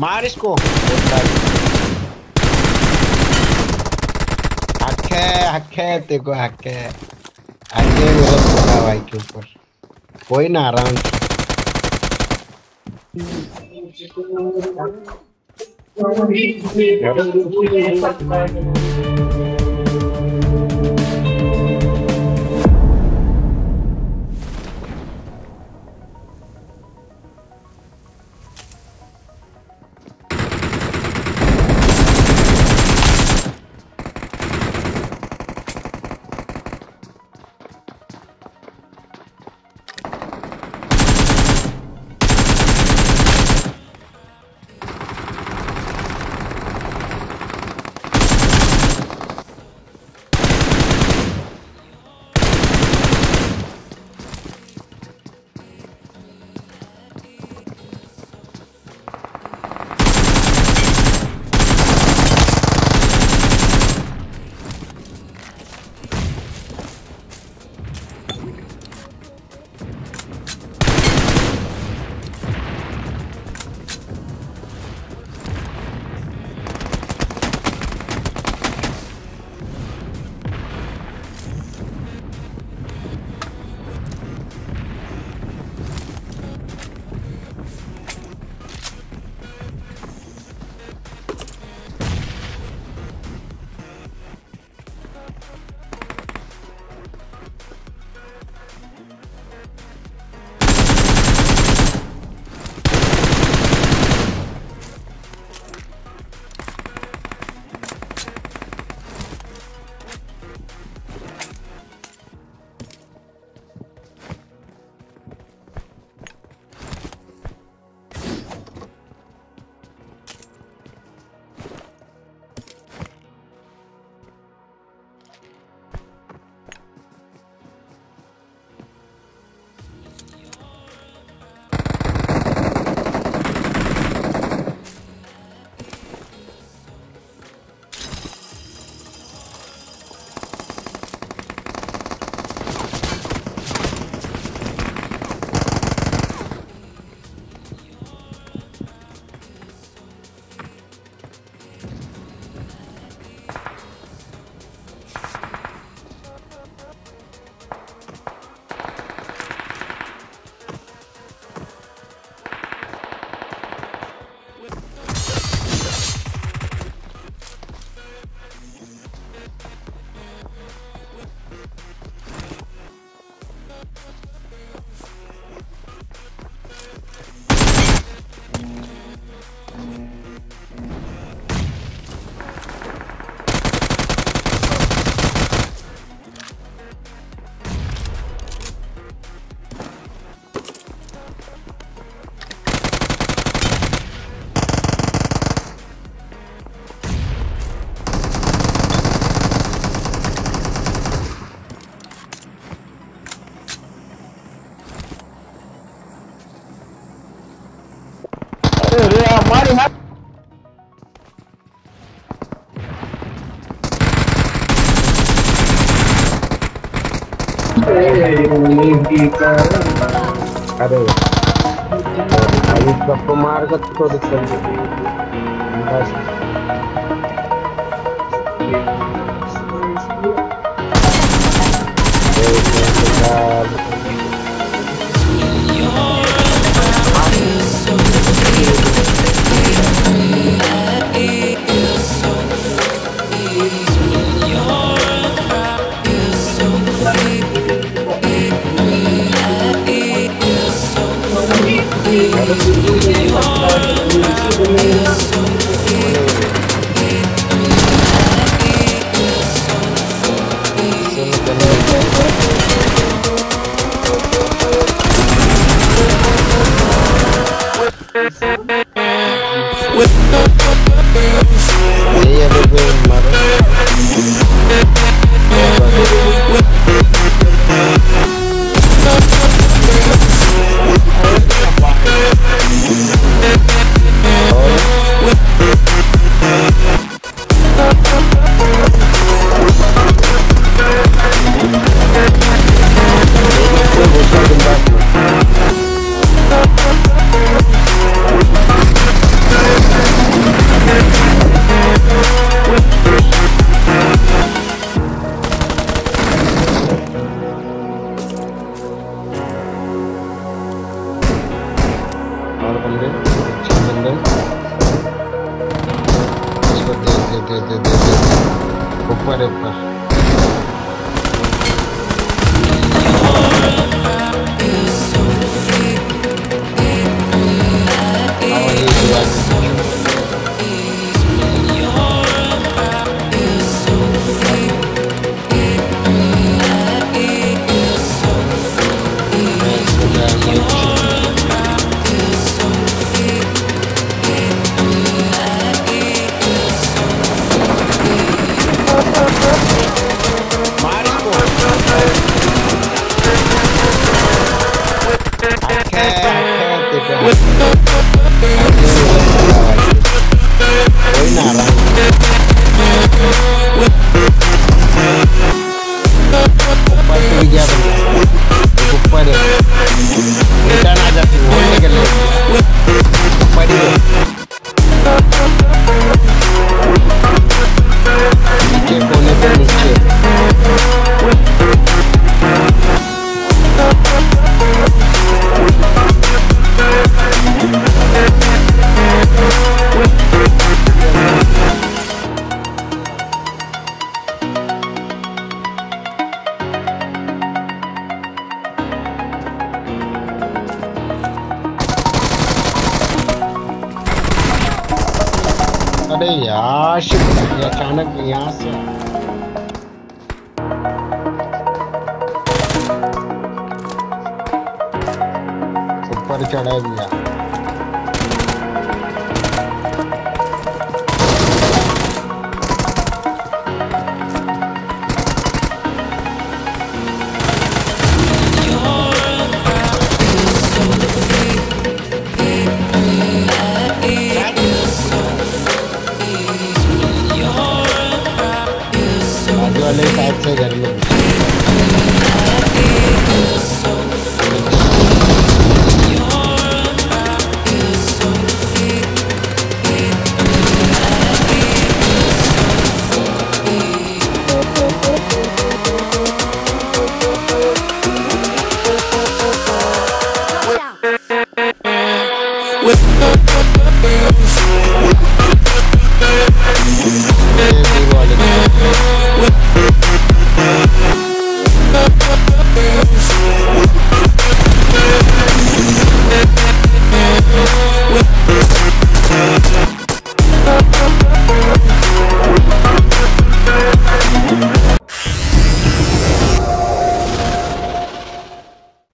मार इसको हक है भाई के ऊपर कोई ना आराम से अरे सबको मार्ग तो हमारे ऊपर। अरे यार शिट, अचानक यहाँ से ऊपर चढ़ा गया।